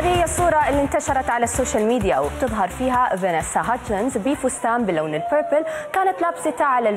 هذه الصورة اللي انتشرت على السوشيال ميديا وبتظهر فيها فانيسا هاتشنز بفستان بلون البيربل كانت لابستها على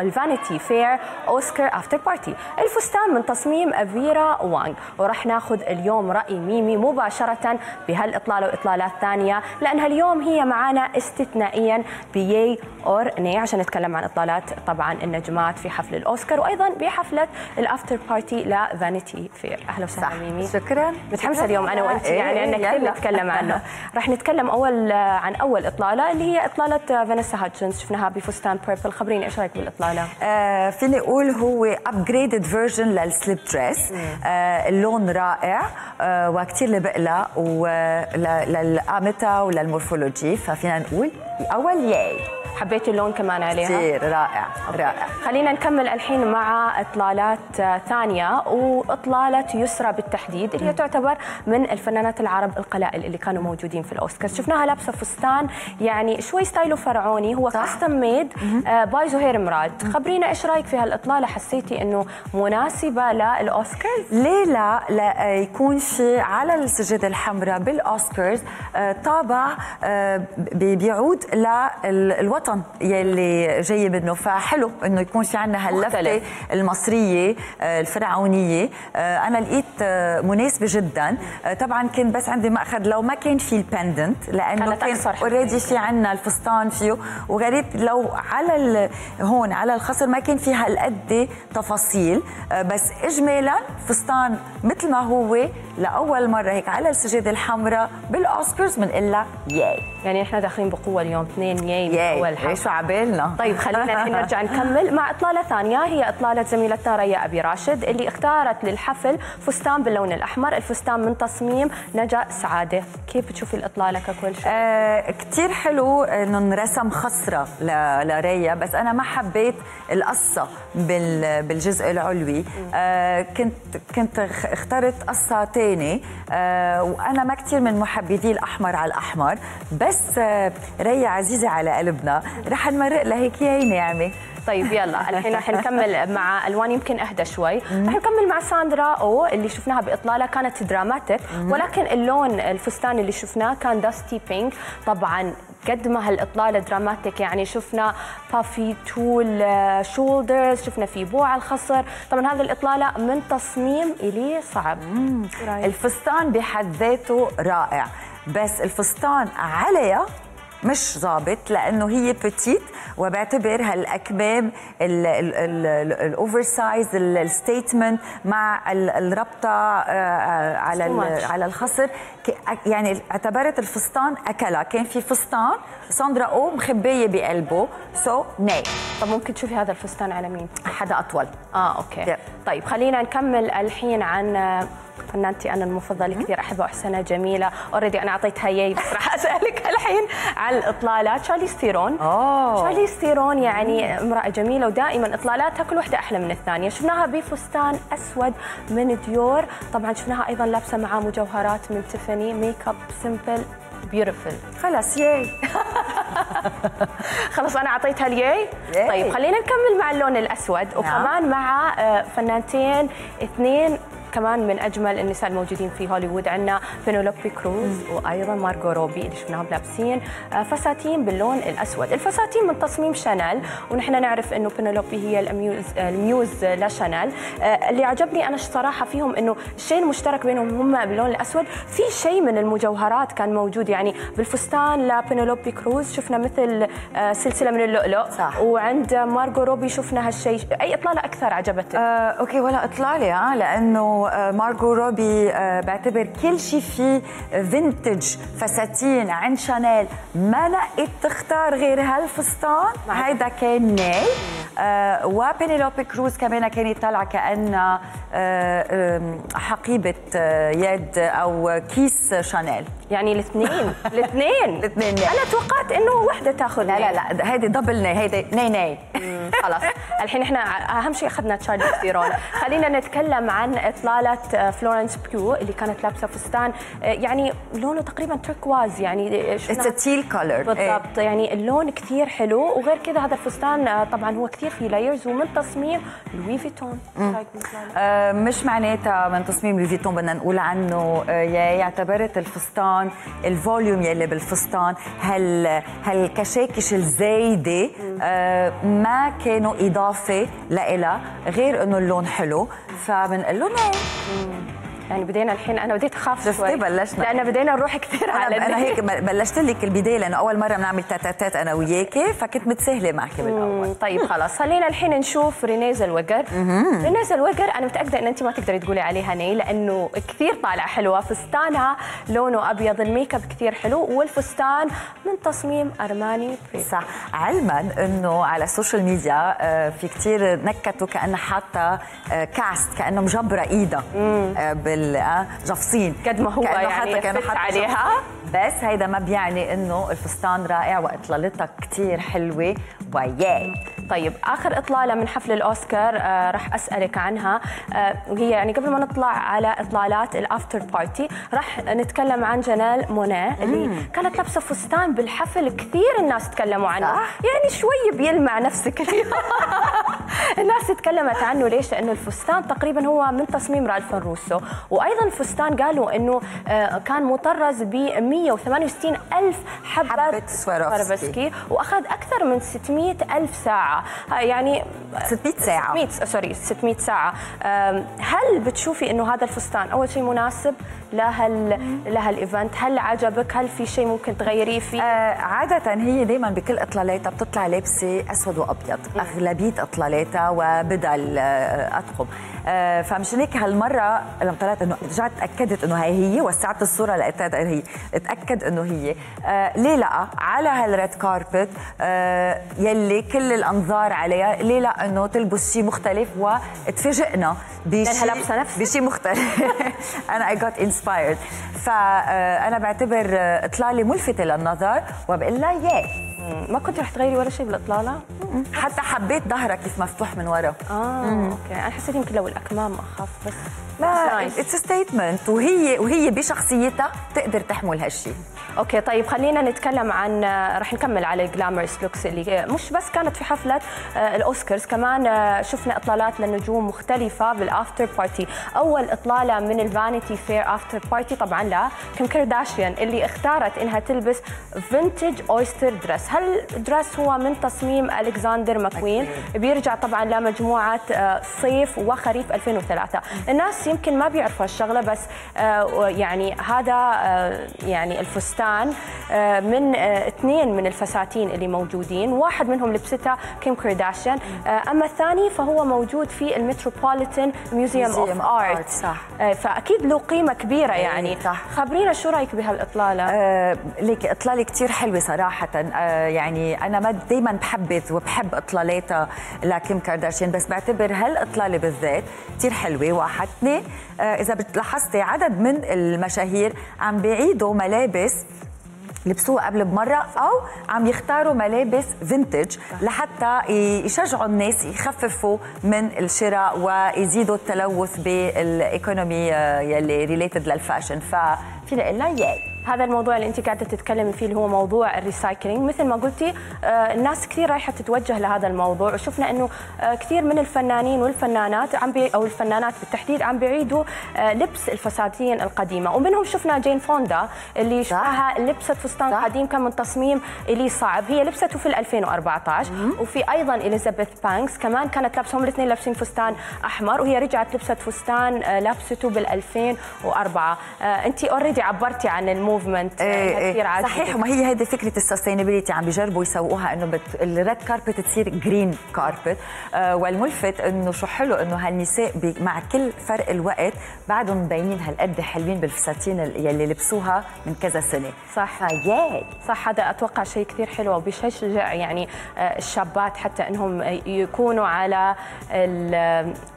الفانيتي فير اوسكار افتر بارتي. الفستان من تصميم فيرا وانغ، وراح ناخذ اليوم راي ميمي مباشرة بهالاطلالة واطلالات ثانية، لانها اليوم هي معانا استثنائيا بيي اور ني عشان نتكلم عن اطلالات طبعا النجمات في حفل الاوسكار وايضا بحفلة الافتر بارتي لفانيتي فير. اهلا وسهلا ميمي. شكرا، متحمسة اليوم انا وانت يعني عندنا كثير نتكلم عنه. راح نتكلم عن اول اطلاله اللي هي اطلاله فانيسا هاتشنز، شفناها بفستان بيربل. خبريني ايش رايك بالاطلاله؟ فيني اقول هو ابجريدد فيرجن للسليب دريس. اللون رائع وكثير لبقلة ولقامتها وللمورفولوجي، ففينا نقول اول ياي. حبيت اللون كمان عليها كثير رائع. أوكي. رائع. خلينا نكمل الحين مع اطلالات ثانيه، واطلاله يسرى بالتحديد اللي هي تعتبر من الفنانات العرب القلائل اللي كانوا موجودين في الاوسكار. شفناها لابسه فستان يعني شوي ستايله فرعوني، هو كاستم ميد باي زهير مراد. خبرينا ايش رايك في هالاطلاله؟ حسيتي انه مناسبه للاوسكار؟ ليه لا يكون في على السجاده الحمراء بالاوسكارز طابع بيعود للوطن يلي جاي منه، فحلو انه يكون في عندنا هاللفه المصريه الفرعونيه. انا لقيت مناسبه جدا. طبعا كان بس عندي مأخذ لو ما كان في البندنت، لانه كان اوريدي في عندنا الفستان فيه، وغريب لو على هون على الخصر ما كان في هالقد تفاصيل. بس اجمالا فستان مثل ما هو لاول مره هيك على السجاده الحمراء بالاوسكارز بنقول لها ياي. يعني احنا داخلين بقوه اليوم، اثنين ياي عيشوا عبالنا. طيب خلينا الحين نرجع نكمل مع اطلاله ثانيه، هي اطلاله زميلتنا ريا ابي راشد اللي اختارت للحفل فستان باللون الاحمر. الفستان من تصميم نجا سعاده. كيف بتشوفي الاطلاله ككل شيء؟ كثير حلو انه انرسم خصره لريا، بس انا ما حبيت القصه بالجزء العلوي. كنت اخترت قصه ثانيه، وانا ما كثير من محبذي الاحمر على الاحمر، بس ريا عزيزه على قلبنا رح نمرق لهيك يا نعمه. طيب يلا الحين رح نكمل مع الوان يمكن اهدى شوي. رح نكمل مع ساندرا او اللي شفناها باطلاله كانت دراماتيك، ولكن اللون الفستان اللي شفناه كان داستي بينك. طبعا قد ما هالاطلاله دراماتيك، يعني شفنا بافي تول شولدرز، شفنا في بوع الخصر. طبعا هذه الاطلاله من تصميم إليه صعب. الفستان بحد ذاته رائع، بس الفستان عليها مش ظابط لانه هي بتيت، وبعتبر هالاكمام الاوفر سايز الستيتمنت مع الربطه على الخصر، يعني اعتبرت الفستان اكلها. كان في فستان ساندرا او مخبيه بقلبه سو ناي. طب ممكن تشوفي هذا الفستان على مين؟ حدا اطول. اوكي yeah. طيب خلينا نكمل الحين عن فنانتي انا المفضله كثير احبها، وحسنة جميله. اوريدي انا اعطيتها ياي، بس راح اسالك الحين على الاطلالات. شارليز ثيرون. شارليز ثيرون يعني امراه جميله، ودائما اطلالاتها كل وحده احلى من الثانيه. شفناها بفستان اسود من ديور. طبعا شفناها ايضا لابسه معاه مجوهرات من تيفاني، ميك اب سمبل بيوتيفل. خلاص ياي. خلاص انا اعطيتها الياي. طيب خلينا نكمل مع اللون الاسود، وكمان مع فنانتين اثنين كمان من اجمل النساء الموجودين في هوليوود. عندنا بينيلوبي كروز وايضا مارغو روبي اللي شفناهم لابسين فساتين باللون الاسود. الفساتين من تصميم شانيل، ونحن نعرف انه بينيلوبي هي الميوز لشانيل. اللي عجبني انا الصراحه فيهم انه الشيء المشترك بينهم هم باللون الاسود، في شيء من المجوهرات كان موجود. يعني بالفستان لبينيلوبي كروز شفنا مثل سلسله من اللؤلؤ، وعند مارغو روبي شفنا هالشيء. اي اطلاله اكثر عجبتك؟ اوكي ولا اطلاله، لانه مارغو روبي بعتبر كل شيء فيه فينتج فساتين عند شانيل، ما لقيت تختار غير هالفستان. هيدا كان ناي. وبينيلوبي كروز كمان كانت طالعه كأنها حقيبه يد او كيس شانيل. يعني الاثنين الاثنين انا توقعت انه وحده تاخذ. لا لا لا، هيدي دبل ناي، هيدي ناي ناي. خلاص الحين احنا اهم شيء اخذنا تشارليز ثيرون. خلينا نتكلم عن اطلاله فلورنس بيو اللي كانت لابسه فستان يعني لونه تقريبا تركواز، يعني اتس تيل كولر بالضبط، يعني اللون كثير حلو. وغير كذا هذا الفستان طبعا هو كثير فيه لايرز ومن تصميم لوي فيتون. مش معناتها من تصميم لوي فيتون بدنا نقول عنه يعتبرت الفستان الفوليوم يلي بالفستان هالكشاكش الزايده ما كانوا اضافه لإلها غير انه اللون حلو، فبنقول لهم يعني بدينا الحين انا بديت اخاف شوي بلشنا لان بدينا نروح كثير على انا هيك بلشت لك البدايه لانه اول مره بنعمل تاتات انا وياكي فكنت متسهله معك بالاول. طيب خلاص خلينا الحين نشوف رينيزا الوجر. رينيزا الوجر انا متاكده ان انت ما تقدري تقولي عليها ني لانه كثير طالعه حلوه، فستانها لونه ابيض، الميك اب كثير حلو، والفستان من تصميم ارماني بري. صح، علما انه على السوشيال ميديا في كثير نكتوا كانها حاطه كاست كانه مجبره ايدها جفصين قد ما هو يعني حتى عليها، بس هيدا ما بيعني انه الفستان رائع واطلالتها كثير حلوه وياي. طيب اخر اطلاله من حفل الاوسكار راح اسالك عنها وهي يعني قبل ما نطلع على اطلالات الافتر بارتي راح نتكلم عن جانيل مونيه اللي كانت لابسه فستان بالحفل كثير الناس تكلموا عنه. يعني شوي بيلمع نفسك اليوم. الناس تكلمت عنه ليش؟ لانه الفستان تقريبا هو من تصميم رالف روسو، وايضا الفستان قالوا انه كان مطرز ب 168 الف حبه سواروفسكي واخذ اكثر من 600 الف ساعه، يعني 600 ساعه. هل بتشوفي انه هذا الفستان اول شيء مناسب لهالايفنت؟ هل عجبك؟ هل في شيء ممكن تغيريه فيه؟ عاده هي دائما بكل اطلالاتها بتطلع لابسه اسود وابيض، اغلبيه اطلالاتها وبدل اطقم، فمشان هيك هالمره لما طلعت انه رجعت اتاكدت انه هي وسعت الصوره لاتاكد هي اتاكد انه هي ليه لا على هالريد كاربت يلي كل الانظار عليها، ليه لا انه تلبس شيء مختلف وتفاجئنا بشيء مختلف. انا اي جوت انسبايرد، فانا بعتبر اطلاله ملفته للنظر وبقول لها يس. ما كنت رح تغيري ولا شيء بالاطلاله؟ حتى حبيت ظهرك كيف مفتوح من ورا. اوكي، انا حسيت يمكن لو الاكمام اخاف بس لا اتس ستيتمنت وهي بشخصيتها تقدر تحمل هالشيء. اوكي طيب خلينا نتكلم عن رح نكمل على الجلامرس لوكس اللي مش بس كانت في حفله الاوسكارز، كمان شفنا اطلالات للنجوم مختلفه بالافتر بارتي. اول اطلاله من الفانيتي فير افتر بارتي طبعا لا كيم كارداشيان اللي اختارت انها تلبس فينتج اويستر دريس. هالدريس هو من تصميم الكساندر ماكوين، بيرجع طبعا لمجموعه صيف وخريف 2003. الناس يمكن ما بيعرفوا هالشغله بس يعني هذا يعني الفستان من اثنين من الفساتين اللي موجودين، واحد منهم لبستها كيم كارداشيان، اما الثاني فهو موجود في المتروبوليتان ميوزيوم اوف ارت، فاكيد له قيمه كبيره. يعني خبرينا شو رايك بهالاطلاله؟ ليك اطلاله كثير حلوه صراحه، يعني انا ما دائما بحبت وبحب اطلالاتها لكيم كارداشيان، بس بعتبر هالاطلاله بالذات كثير حلوه. واحد اثنين اذا لاحظتي عدد من المشاهير عم بيعيدوا ملابس لبسوها قبل بمره او عم يختاروا ملابس فينتج لحتى يشجعوا الناس يخففوا من الشراء ويزيدوا التلوث بالايكونومي يلي ريليتد للفاشن، ففينا اقول لها ياي. هذا الموضوع اللي انت قاعده تتكلمي فيه اللي هو موضوع الريسايكلينج، مثل ما قلتي الناس كثير رايحه تتوجه لهذا الموضوع، وشفنا انه كثير من الفنانين والفنانات او الفنانات بالتحديد عم بيعيدوا لبس الفساتين القديمه، ومنهم شفنا جين فوندا اللي شفناها لبست فستان قديم كان من تصميم إلي صعب، هي لبسته في 2014. وفي ايضا اليزابيث بانكس كمان كانت لابسه، هم الاثنين لابسين فستان احمر وهي رجعت لبست فستان لابسته بال 2004. انت اوريدي عبرتي عن الموضوع كثير عاجبك. صحيح، وما هي هذه فكره السستينابيلتي عم بيجربوا يسوقوها انه الريد كاربت تصير جرين كاربت. والملفت انه شو حلو انه هالنساء مع كل فرق الوقت بعدهم مبينين هالقد حلوين بالفساتين يلي لبسوها من كذا سنه. صح صح، هذا اتوقع شيء كثير حلو وبيشجع يعني الشابات حتى انهم يكونوا على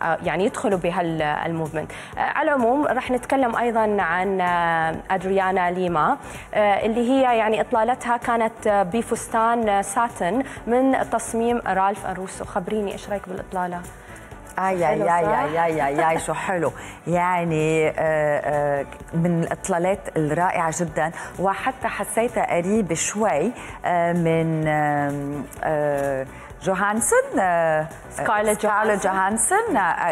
يعني يدخلوا بهالموفمنت. على العموم رح نتكلم ايضا عن ادريانا ليما ليما اللي هي يعني اطلالتها كانت بفستان ساتن من تصميم رالف أروسو. خبريني ايش رايك بالاطلاله؟ آي آي آي آي آي آي شو حلو يعني، من الإطلالات الرائعة جدا، وحتى حسيتها قريبة شوي من جوهانسون، سكارلت جوهانسون،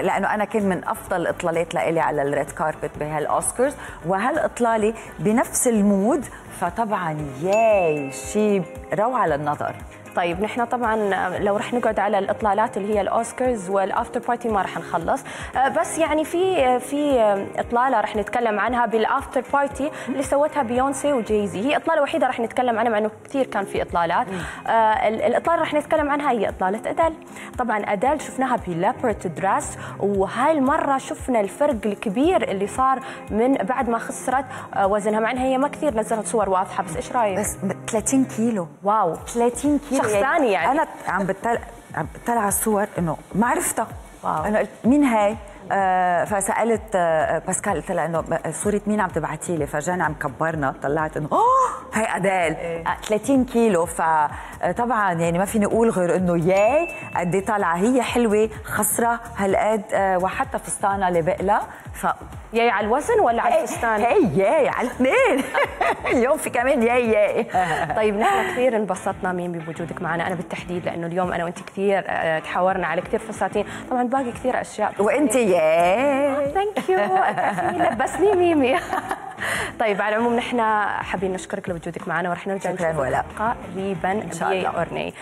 لانه انا كان من افضل الاطلالات لإلي على الريد كاربت بهالاوسكارز، وهالاطلاله بنفس المود، فطبعا ياي شيء روعة للنظر. طيب نحن طبعا لو رح نقعد على الاطلالات اللي هي الاوسكارز والافتر بارتي ما رح نخلص، بس يعني في اطلاله رح نتكلم عنها بالافتر بارتي اللي سوتها بيونسي وجيزي، هي اطلاله وحيده رح نتكلم عنها مع انه كثير كان في اطلالات. الاطلاله رح نتكلم عنها هي اطلاله ادل. طبعا ادل شفناها بليبرت دراس، وهاي المره شفنا الفرق الكبير اللي صار من بعد ما خسرت وزنها، مع انها هي ما كثير نزلت صور واضحه، بس ايش رايك؟ بس 30 كيلو، واو 30 كيلو ثاني يعني. انا عم بتطلع على الصور انه ما عرفتها، انا قلت مين هاي؟ فسالت باسكال، قلت لها انه صوره مين عم تبعتي لي؟ فجانا عم كبرنا، طلعت انه هاي أديل 30 كيلو. فطبعا يعني ما فيني اقول غير انه ياي قد ايه طالعه هي حلوه، خسره هالقد، وحتى فستانها اللي بقلها ياي على الوزن ولا على الفستان؟ ياي على الاثنين. اليوم في كمان ياي. طيب نحن كثير انبسطنا مين بوجودك معنا، انا بالتحديد، لانه اليوم انا وانت كثير تحاورنا على كثير فساتين، طبعا باقي كثير اشياء وانت ياي ثانك يو لبسني ميمي. طيب على العموم نحن حابين نشكرك لوجودك معنا، ورح نرجع نشوفك قريبا بي اورني.